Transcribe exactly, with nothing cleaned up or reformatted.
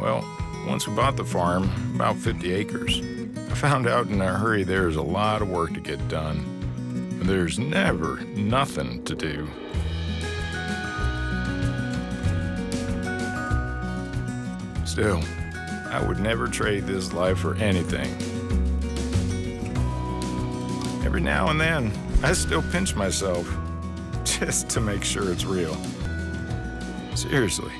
Well, once we bought the farm, about fifty acres, I found out in our hurry there's a lot of work to get done. There's never nothing to do. Still, I would never trade this life for anything. Every now and then, I still pinch myself just to make sure it's real. Seriously.